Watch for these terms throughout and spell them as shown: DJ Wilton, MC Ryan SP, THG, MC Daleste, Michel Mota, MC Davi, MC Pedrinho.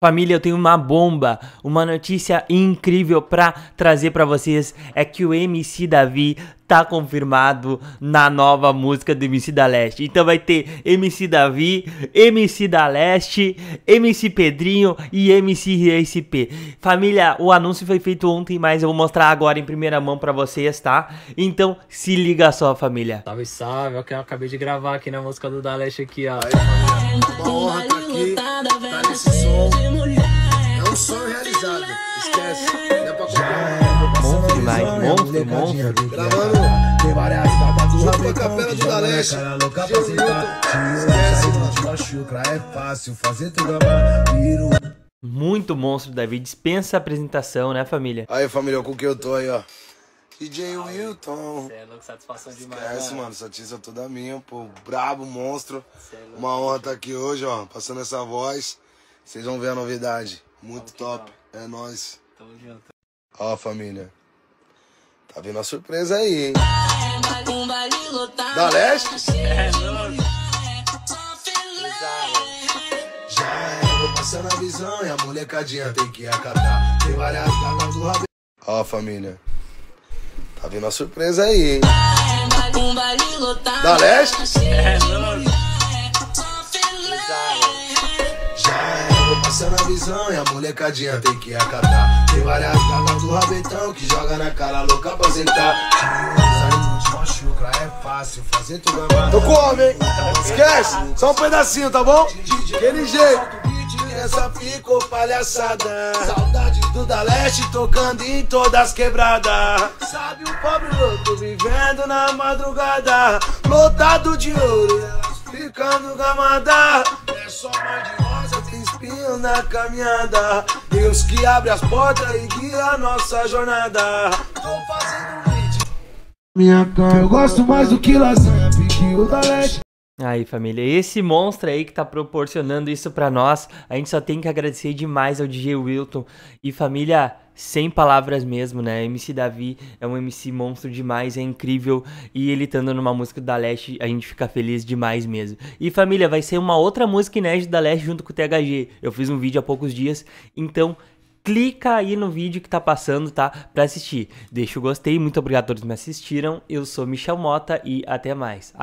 Família, eu tenho uma bomba, uma notícia incrível pra trazer pra vocês, é que o MC Davi tá confirmado na nova música do MC Daleste. Então vai ter MC Davi, MC Daleste, MC Pedrinho e MC Ryan SP. Família, o anúncio foi feito ontem, mas eu vou mostrar agora em primeira mão pra vocês, tá? Então se liga só, família. Salve, salve, é o que eu acabei de gravar aqui na música do Daleste aqui, ó. Uma honra tá aqui, tá nesse som. É um sonho realizado, esquece, não é pra comprar. Monstro demais, monstro, monstro. Gravando, tem várias datas junto com a capela do Daleste. Esquece, mano. É fácil fazer tu gravar, viro. Muito monstro, Davi, dispensa a apresentação, né, família? Aí, família, com que eu tô aí, ó. DJ Wilton. Cê é louco, satisfação demais. Esquece, mano, satisfação toda minha, pô. Brabo, monstro. É uma honra estar aqui hoje, ó, passando essa voz. Vocês vão ver a novidade. Muito top. Não. É nóis. Tamo junto. Ó, família. Tá vindo uma surpresa aí, hein? Daleste? É louco. Já passando a visão e a molecadinha tem que acatar. Tem várias galas do rabo. Ó, família. Tá vindo uma surpresa aí, hein? Daleste? É louco. Já é, passando a visão e a molecadinha tem que acatar. Tem várias galas do rabetão que joga na cara louca pra sentar. Não te machuca, é fácil fazer tudo amado. Tô com homem, hein? Esquece, só um pedacinho, tá bom? Aquele jeito. Essa ficou palhaçada. Saudade do Daleste tocando em todas quebradas. Sabe o pobre louco vivendo na madrugada, lotado de ouro, ficando gamada. É só mãe de rosa, tem espinho na caminhada. Deus que abre as portas e guia a nossa jornada. Tô fazendo vídeo. Minha cara, eu gosto mais do que lasanha, que o Daleste. Aí, família, esse monstro aí que tá proporcionando isso pra nós, a gente só tem que agradecer demais ao DJ Wilton. E, família, sem palavras mesmo, né? MC Davi é um MC monstro demais, é incrível. E ele estando numa música do Daleste, a gente fica feliz demais mesmo. E, família, vai ser uma outra música inédita do Daleste junto com o THG. Eu fiz um vídeo há poucos dias, então clica aí no vídeo que tá passando, tá? Pra assistir. Deixa o gostei, muito obrigado a todos que me assistiram. Eu sou Michel Mota e até mais.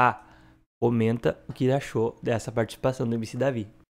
Comenta o que achou dessa participação do MC Davi.